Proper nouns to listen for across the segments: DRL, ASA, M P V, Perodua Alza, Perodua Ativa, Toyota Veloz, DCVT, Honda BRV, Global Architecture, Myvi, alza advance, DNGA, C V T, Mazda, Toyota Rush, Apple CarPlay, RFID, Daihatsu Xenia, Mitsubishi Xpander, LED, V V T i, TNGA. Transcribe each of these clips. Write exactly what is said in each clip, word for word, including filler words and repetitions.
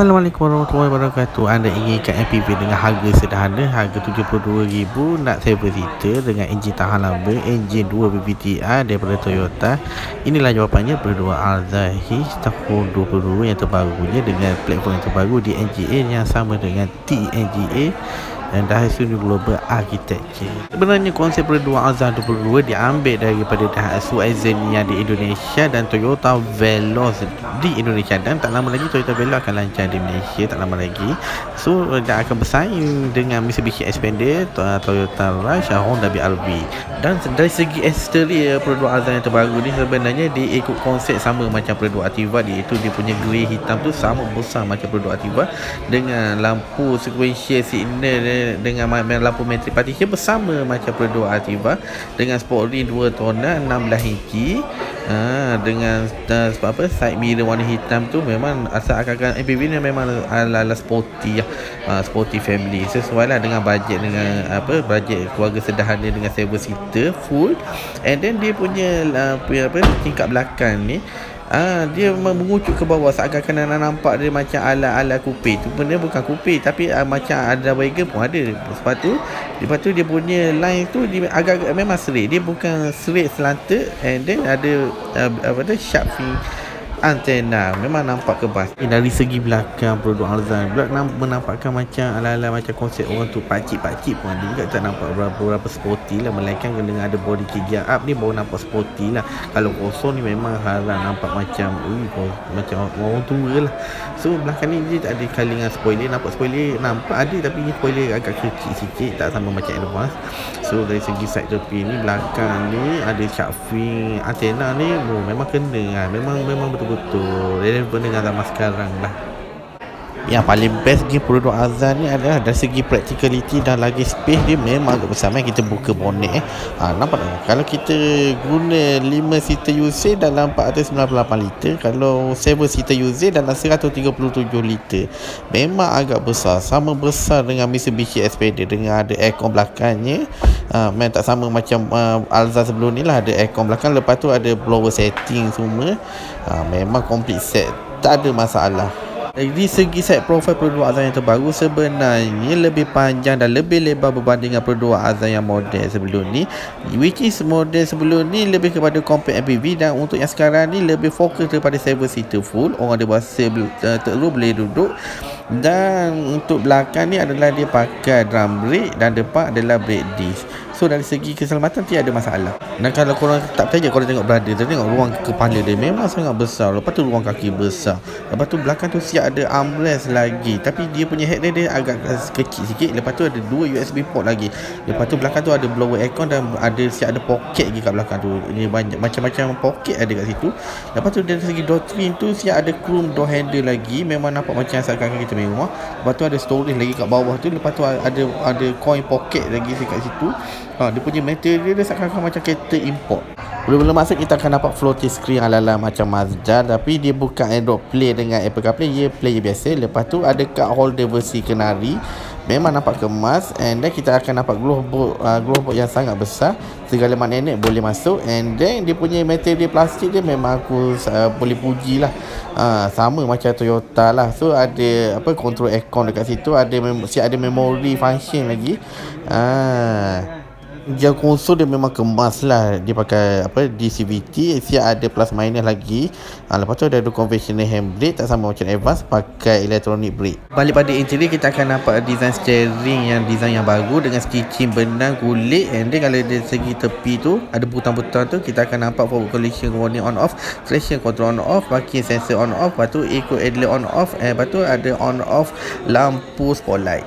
Assalamualaikum warahmatullahi wabarakatuh. Anda inginkan M P V dengan harga sederhana, harga tujuh puluh dua ribu ringgit, nak seven seater dengan enjin tahan lama, enjin dua V V T i daripada Toyota. Inilah jawapannya Perodua Alza tahun dua ribu dua puluh dua yang terbarunya dengan platform yang terbaru D N G A yang sama dengan T N G A dan Daihatsu Global Architecture. Sebenarnya konsep Perodua Alza dua ribu dua puluh dua diambil daripada Daihatsu Xenia di Indonesia dan Toyota Veloz di Indonesia, dan tak lama lagi Toyota Veloz akan lancar di Malaysia, tak lama lagi. So dia akan bersaing dengan Mitsubishi Xpander, Toyota Rush, Honda B R V. Dan dari segi eksterior Perodua Alza yang terbaru ni sebenarnya dia ikut konsep sama macam Perodua Ativa, iaitu dia punya grey hitam tu sama besar macam Perodua Ativa dengan lampu sequential signal dengan lampu metrik partition bersama macam Perodua Ativa dengan sport ring dua tona enam belas inci. Ha, dengan uh, apa side mirror warna hitam tu memang asal akan M P V ni memang ala, ala sporty, uh, sporty family, sesuai lah dengan bajet, dengan apa bajet keluarga sederhana dengan seven seater full. And then dia punya uh, apa tingkap belakang ni, Ah, dia mengucut ke bawah seakan-akan anda nampak dia macam ala-ala kupe. Tu benda bukan kupe tapi uh, macam ada wagon pun ada. Lepas tu, lepas tu dia punya line tu dia agak-agak memang straight. Dia bukan straight selanta, and then ada uh, apa tu sharp fin antena, memang nampak kebas. Dari segi belakang Perodua Alza pula menampakkan macam ala-ala macam konsep orang tu pakcik-pakcik pun ada juga, tak nampak berapa-berapa sporty lah, melainkan dengan ada body kit gear up ni baru nampak sporty lah. Kalau kosong ni memang harap nampak macam ui, macam orang tua lah. So belakang ni dia tak ada kalingan spoiler, nampak spoiler nampak ada tapi spoiler agak kecil sikit, tak sama macam advance. So dari segi side tepi ni, belakang ni ada shark fin antena ni, oh, memang kena lah. memang memang betul betul relevan dengan zaman sekarang lah. Yang paling best game Perodua Alza ni adalah dari segi practicality dan lagi space dia memang agak besar. Main kita buka bonet eh. Ha, nampak tak? Kalau kita guna lima seater U C dalam empat ratus sembilan puluh lapan liter, kalau tujuh seater U C dalam seratus tiga puluh tujuh liter. Memang agak besar, sama besar dengan Mitsubishi Xpander dengan ada aircon belakangnya. Ha, memang tak sama macam uh, Alza sebelum ni lah, ada aircon belakang, lepas tu ada blower setting semua. Ha, memang complete set, tak ada masalah. Dari segi side profile Perodua Alza yang terbaru sebenarnya lebih panjang dan lebih lebar berbanding dengan Perodua Alza yang model sebelum ni, which is model sebelum ni lebih kepada compact M P V, dan untuk yang sekarang ni lebih fokus daripada seven seater full, orang dewasa terus boleh duduk. Dan untuk belakang ni adalah dia pakai drum brake dan depan adalah brake disc. So dari segi keselamatan tiada masalah. Dan kalau korang tak percaya, korang tengok brother dia, tengok ruang kepala dia memang sangat besar, lepas tu ruang kaki besar, lepas tu belakang tu siap ada armrest lagi, tapi dia punya headlight dia agak kecil sikit, lepas tu ada dua U S B port lagi, lepas tu belakang tu ada blower aircon dan ada siap ada poket lagi kat belakang tu, dia banyak macam-macam poket ada kat situ. Lepas tu dari segi door trim tu siap ada chrome door handle lagi, memang nampak macam asalkan kita mewah. Lepas tu ada storage lagi kat bawah tu, lepas tu ada ada coin pocket lagi dekat situ. Ha, dia punya material dia seakan-akan macam kereta import. Belum-belum masuk kita akan dapat floating screen ala-ala macam Mazda, tapi dia bukan Android Play dengan Apple CarPlay, dia play biasa. Lepas tu ada card holder versi kenari, memang nampak kemas. And then kita akan dapat glove box, uh, glove box yang sangat besar, segala magnet boleh masuk. And then dia punya material plastik dia memang aku uh, boleh puji lah, uh, sama macam Toyota lah. So ada apa control aircon dekat situ, ada mem siap ada memory function lagi. Ah. Uh. Yang konsol dia memang kemas lah, dia pakai apa D C V T, siap ada plus minus lagi. Ha, lepas tu ada conventional handbrake, tak sama macam advance pakai electronic brake. Balik pada interior, kita akan nampak design steering yang design yang baru dengan stitching benang kulit. And then kalau dari segi tepi tu ada butang-butang tu, kita akan nampak forward collision warning on off, traction control on off, parking sensor on off, lepas tu eco idler on off, eh, lepas tu ada on off lampu spotlight.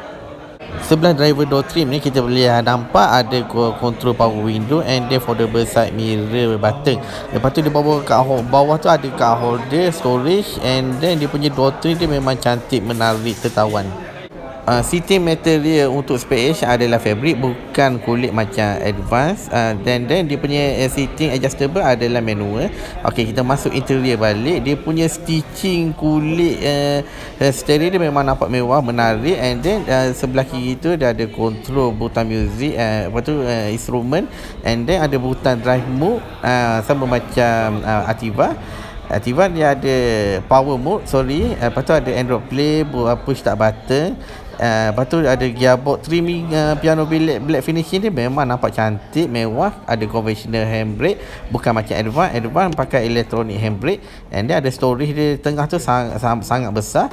Sebelah driver door trim ni kita boleh nampak ada control power window and then foldable side mirror button. Lepas tu di bawah kat bawah tu ada card holder, storage, and then dia punya door trim dia memang cantik, menarik tertawan. Uh, seating material untuk space adalah fabric, bukan kulit macam advance. Uh, dan then dia punya uh, seating adjustable adalah manual. Okey, kita masuk interior balik. Dia punya stitching kulit uh, uh, stereo dia memang nampak mewah, menarik. And then uh, sebelah kiri tu dia ada control butang music, uh, lepas tu uh, instrument, and then ada butang drive mode, uh, sama macam uh, Ativa. Ativa dia ada power mode, sorry. Uh, lepas tu ada Android Play, push start button. Uh, lepas tu ada gearbox trimming, uh, piano billet black finishing dia memang nampak cantik, mewah. Ada conventional handbrake, bukan macam advance. Advance pakai electronic handbrake. And dia ada storage dia tengah tu sangat, sangat, sangat besar.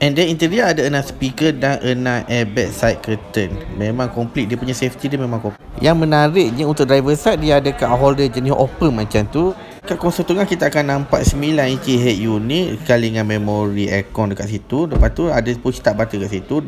And then interior ada enam speaker dan enam airbag side curtain. Memang complete, dia punya safety dia memang complete. Yang menariknya untuk driver side, dia ada cup holder jenis open macam tu. Kat konsol tengah kita akan nampak sembilan inci head unit, kalingan memori aircon dekat situ. Lepas tu ada push start button dekat situ,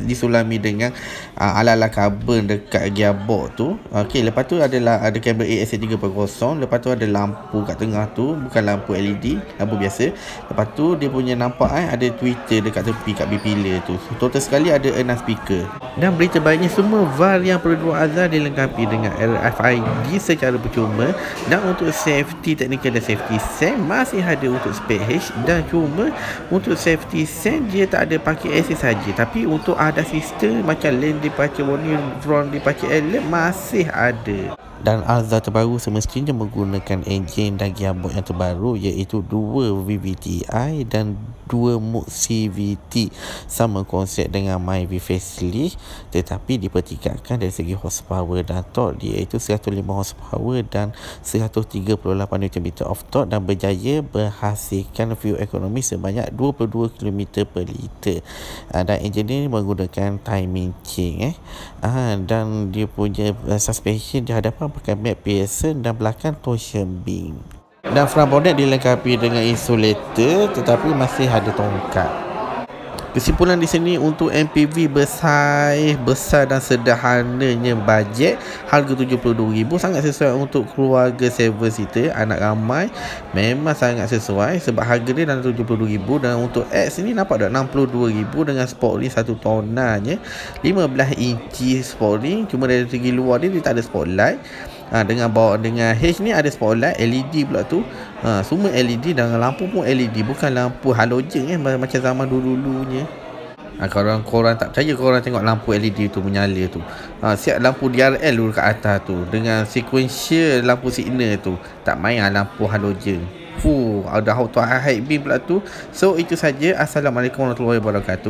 disulami dengan uh, ala-ala carbon dekat gearbox tu. Okey, lepas tu adalah ada kabel A S A tiga titik kosong. Lepas tu ada lampu kat tengah tu, bukan lampu L E D, lampu biasa. Lepas tu dia punya nampak eh, ada tweeter dekat kat tepi kat B-pillar tu. Total sekali ada enam speaker. Dan berita baiknya, semua var yang Perodua Alza dilengkapi dengan R F I D secara percuma. Dan untuk safety technical dan safety sense masih ada untuk spek H. Dan cuma untuk safety sense dia tak ada pakai A S A saja, tapi untuk ada sistem macam lane departure warning, front departure alert masih ada. Dan Alza terbaru semestinya menggunakan enjin dan gearbox yang terbaru, iaitu dua V V T i dan dua mode C V T. Sama konsep dengan Myvi facelift, tetapi dipertingkatkan dari segi horsepower dan torque, iaitu seratus lima horsepower dan seratus tiga puluh lapan Newton meter of torque, dan berjaya berhasilkan fuel ekonomi sebanyak dua puluh dua kilometer per liter. Dan enjin ini menggunakan timing chain eh. Dan dia punya suspension di hadapan pakai mat Pearson dan belakang torsion beam. Dan front bonnet dilengkapi dengan insulator, tetapi masih ada tongkat. Kesimpulan di sini, untuk M P V bersaiz besar dan sederhananya bajet, harga tujuh puluh dua ribu ringgit sangat sesuai untuk keluarga tujuh seater, anak ramai. Memang sangat sesuai sebab harga dia dalam tujuh puluh dua ribu ringgit. Dan untuk X ni nampak tak enam puluh dua ribu ringgit dengan sport ring satu tonanya, lima belas inci sport ring. Cuma dari segi luar dia, dia tak ada spotlight. Ha, dengan bawa dengan H ni ada spotlight L E D pula tu. Ha, semua L E D dan lampu pun L E D, bukan lampu halogen eh, macam zaman dulu-dulunya. Ha, kalau korang tak percaya, korang tengok lampu L E D tu menyala tu. Ha, siap lampu D R L dulu kat atas tu, dengan sequential lampu signal tu. Tak main lah lampu halogen. Fuh, ada auto high beam pula tu. So itu saja. Assalamualaikum warahmatullahi wabarakatuh.